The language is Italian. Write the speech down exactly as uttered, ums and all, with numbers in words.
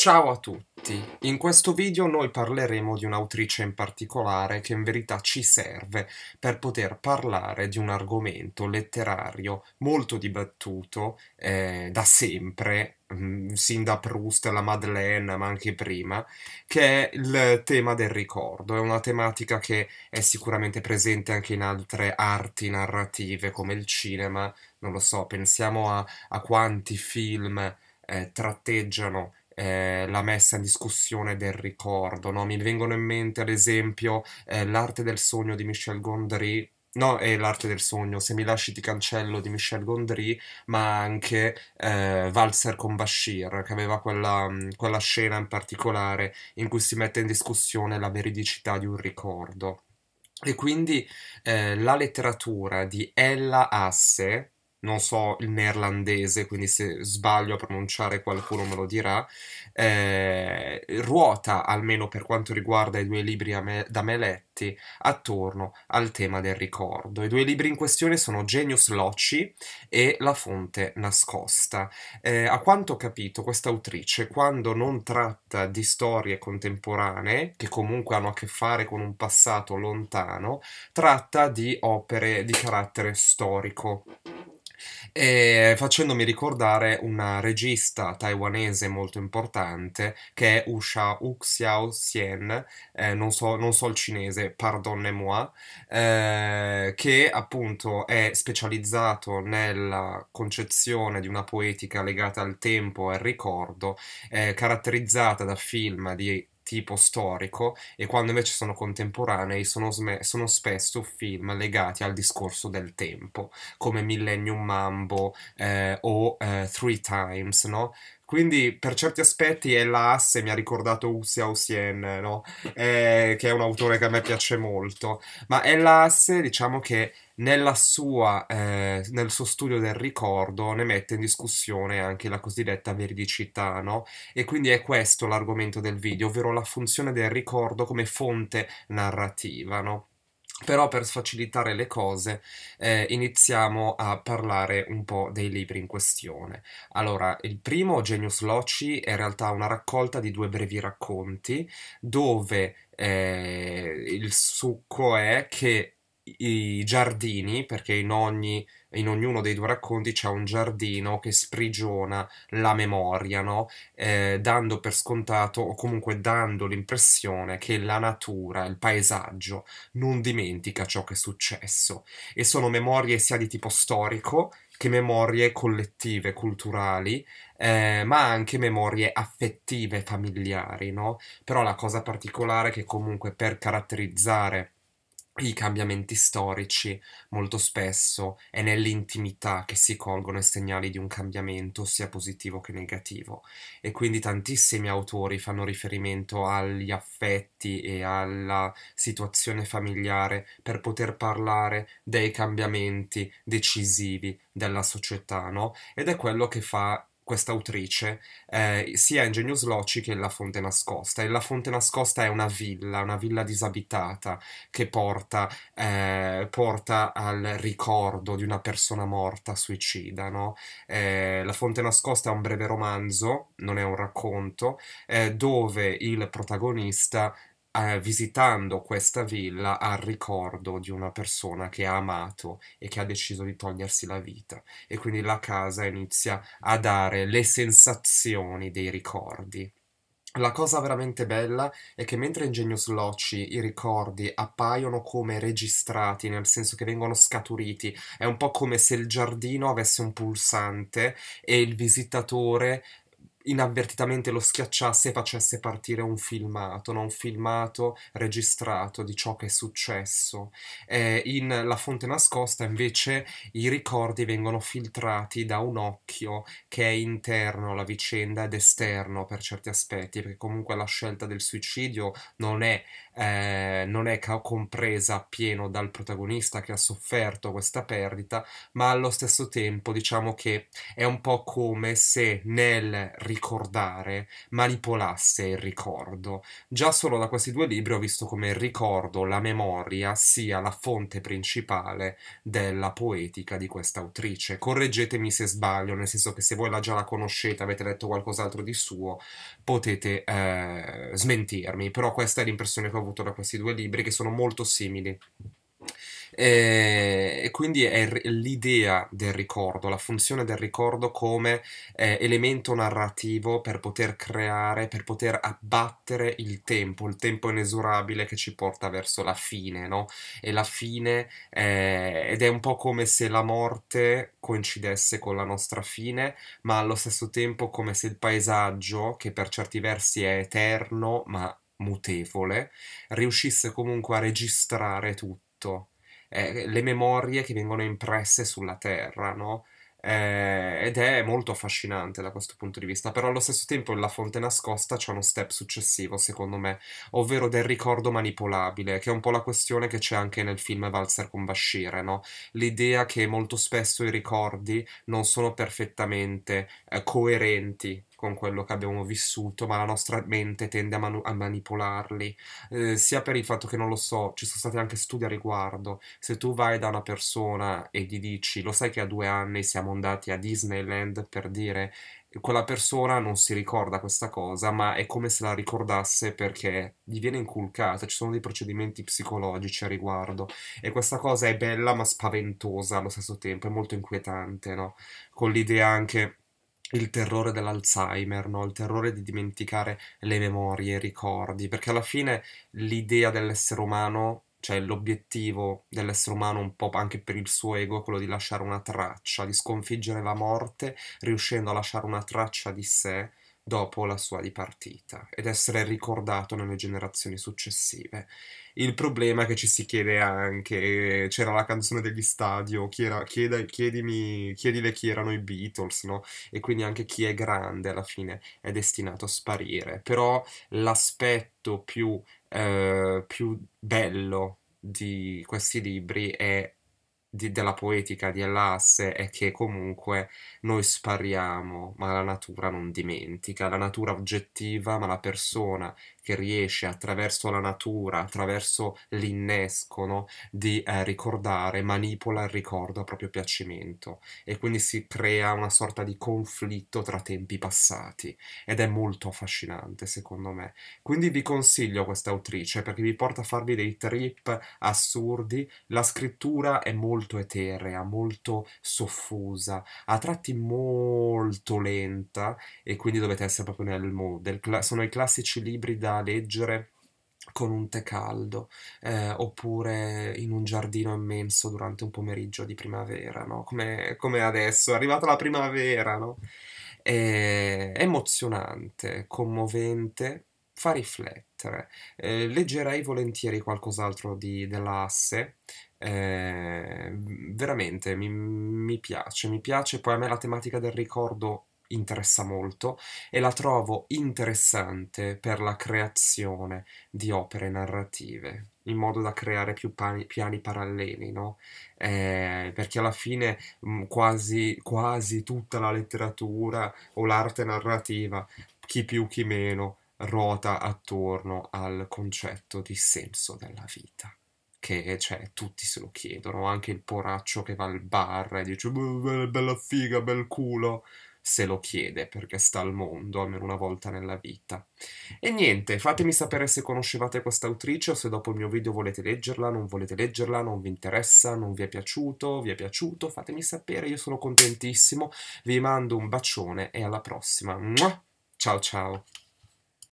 Ciao a tutti! In questo video noi parleremo di un'autrice in particolare che in verità ci serve per poter parlare di un argomento letterario molto dibattuto eh, da sempre, mh, sin da Proust, la Madeleine, ma anche prima, che è il tema del ricordo. È una tematica che è sicuramente presente anche in altre arti narrative come il cinema, non lo so, pensiamo a, a quanti film eh, tratteggiano Eh, la messa in discussione del ricordo, no? Mi vengono in mente ad esempio eh, l'arte del sogno di Michel Gondry, no, è l'arte del sogno, Se mi lasci ti cancello di Michel Gondry, ma anche eh, Valzer con Bashir, che aveva quella, mh, quella scena in particolare in cui si mette in discussione la veridicità di un ricordo. E quindi eh, la letteratura di Hella Haasse, non so il neerlandese, quindi se sbaglio a pronunciare qualcuno me lo dirà, eh, ruota, almeno per quanto riguarda i due libri a me, da me letti, attorno al tema del ricordo. I due libri in questione sono Genius Loci e La Fonte Nascosta. Eh, a quanto ho capito, questa autrice, quando non tratta di storie contemporanee, che comunque hanno a che fare con un passato lontano, tratta di opere di carattere storico. E facendomi ricordare una regista taiwanese molto importante che è Hou Hsiao-Hsien, eh, non, so, non so il cinese, pardonnez-moi, eh, che appunto è specializzato nella concezione di una poetica legata al tempo e al ricordo, eh, caratterizzata da film di tipo storico, e quando invece sono contemporanei sono, sono spesso film legati al discorso del tempo, come Millennium Mambo eh, o eh, Three Times, no? Quindi per certi aspetti Hella Haasse mi ha ricordato Hou Hsiao-Hsien, no? eh, che è un autore che a me piace molto, ma Hella Haasse, diciamo che nella sua, eh, nel suo studio del ricordo ne mette in discussione anche la cosiddetta veridicità, no? E quindi è questo l'argomento del video, ovvero la funzione del ricordo come fonte narrativa, no? Però per facilitare le cose eh, iniziamo a parlare un po' dei libri in questione. Allora, il primo, Genius Loci, è in realtà una raccolta di due brevi racconti dove eh, il succo è che i giardini, perché in, ogni, in ognuno dei due racconti c'è un giardino che sprigiona la memoria, no? Eh, dando per scontato, o comunque dando l'impressione che la natura, il paesaggio, non dimentica ciò che è successo. E sono memorie sia di tipo storico che memorie collettive, culturali, eh, ma anche memorie affettive, familiari, no? Però la cosa particolare è che comunque per caratterizzare i cambiamenti storici molto spesso è nell'intimità che si colgono i segnali di un cambiamento sia positivo che negativo, e quindi tantissimi autori fanno riferimento agli affetti e alla situazione familiare per poter parlare dei cambiamenti decisivi della società, no? Ed è quello che fa questa autrice, eh, sia in Genius Loci che in La Fonte Nascosta. E La Fonte Nascosta è una villa, una villa disabitata che porta, eh, porta al ricordo di una persona morta, suicida, no? Eh, La Fonte Nascosta è un breve romanzo, non è un racconto, eh, dove il protagonista, eh, visitando questa villa, ha il ricordo di una persona che ha amato e che ha deciso di togliersi la vita, e quindi la casa inizia a dare le sensazioni dei ricordi. La cosa veramente bella è che mentre in Genius Loci i ricordi appaiono come registrati, nel senso che vengono scaturiti, è un po' come se il giardino avesse un pulsante e il visitatore inavvertitamente lo schiacciasse e facesse partire un filmato, no? Un filmato registrato di ciò che è successo. Eh, in La Fonte Nascosta invece i ricordi vengono filtrati da un occhio che è interno alla vicenda ed esterno per certi aspetti, perché comunque la scelta del suicidio non è, eh, non è compresa appieno dal protagonista che ha sofferto questa perdita, ma allo stesso tempo diciamo che è un po' come se nel ricordo ricordare manipolasse il ricordo. Già solo da questi due libri ho visto come il ricordo, la memoria, sia la fonte principale della poetica di questa autrice. Correggetemi se sbaglio, nel senso che se voi la già la conoscete, avete letto qualcos'altro di suo, potete eh, smentirmi, però questa è l'impressione che ho avuto da questi due libri, che sono molto simili. E quindi è l'idea del ricordo, la funzione del ricordo come eh, elemento narrativo per poter creare, per poter abbattere il tempo, il tempo inesorabile che ci porta verso la fine, no? E la fine, eh, ed è un po' come se la morte coincidesse con la nostra fine, ma allo stesso tempo come se il paesaggio, che per certi versi è eterno ma mutevole, riuscisse comunque a registrare tutto. Eh, le memorie che vengono impresse sulla terra, no? Eh, ed è molto affascinante da questo punto di vista, però allo stesso tempo in La Fonte Nascosta c'è uno step successivo, secondo me, ovvero del ricordo manipolabile, che è un po' la questione che c'è anche nel film Valzer con Bashir, no? L'idea che molto spesso i ricordi non sono perfettamente eh, coerenti con quello che abbiamo vissuto, ma la nostra mente tende a, manu- a manipolarli, eh, sia per il fatto che, non lo so, ci sono stati anche studi a riguardo. Se tu vai da una persona e gli dici, lo sai che a due anni siamo andati a Disneyland, per dire, quella persona non si ricorda questa cosa, ma è come se la ricordasse perché gli viene inculcata, ci sono dei procedimenti psicologici a riguardo, e questa cosa è bella ma spaventosa allo stesso tempo, è molto inquietante, no? Con l'idea anche... il terrore dell'Alzheimer, no? Il terrore di dimenticare le memorie, i ricordi, perché alla fine l'idea dell'essere umano, cioè l'obiettivo dell'essere umano un po' anche per il suo ego, è quello di lasciare una traccia, di sconfiggere la morte riuscendo a lasciare una traccia di sé dopo la sua dipartita ed essere ricordato nelle generazioni successive. Il problema è che ci si chiede anche, c'era la canzone degli Stadio, chi era, chieda, chiedimi, chiedile chi erano i Beatles, no? E quindi anche chi è grande alla fine è destinato a sparire. Però l'aspetto più, eh, più bello di questi libri è Di, della poetica di Hella Haasse è che comunque noi spariamo, ma la natura non dimentica, la natura oggettiva, ma la persona che riesce attraverso la natura, attraverso l'innesco, no, di eh, ricordare, manipola il ricordo a proprio piacimento, e quindi si crea una sorta di conflitto tra tempi passati, ed è molto affascinante secondo me. Quindi vi consiglio questa autrice perché vi porta a farvi dei trip assurdi, la scrittura è molto molto eterea, molto soffusa, a tratti molto lenta, e quindi dovete essere proprio nel mood. Sono i classici libri da leggere con un tè caldo, eh, oppure in un giardino immenso durante un pomeriggio di primavera, no? Come, come adesso, è arrivata la primavera, no? È emozionante, commovente, fa riflettere. Eh, leggerei volentieri qualcos'altro di Hella Haasse. Eh, veramente mi, mi piace, mi piace. Poi a me la tematica del ricordo interessa molto e la trovo interessante per la creazione di opere narrative, in modo da creare più pani, piani paralleli, no? Eh, perché alla fine mh, quasi, quasi tutta la letteratura o l'arte narrativa, chi più chi meno, ruota attorno al concetto di senso della vita, che cioè tutti se lo chiedono, anche il poraccio che va al bar e dice bella figa, bel culo, se lo chiede perché sta al mondo almeno una volta nella vita. E niente, fatemi sapere se conoscevate questa autrice o se dopo il mio video volete leggerla, non volete leggerla, non vi interessa, non vi è piaciuto, vi è piaciuto, fatemi sapere, io sono contentissimo, vi mando un bacione e alla prossima. Ciao ciao!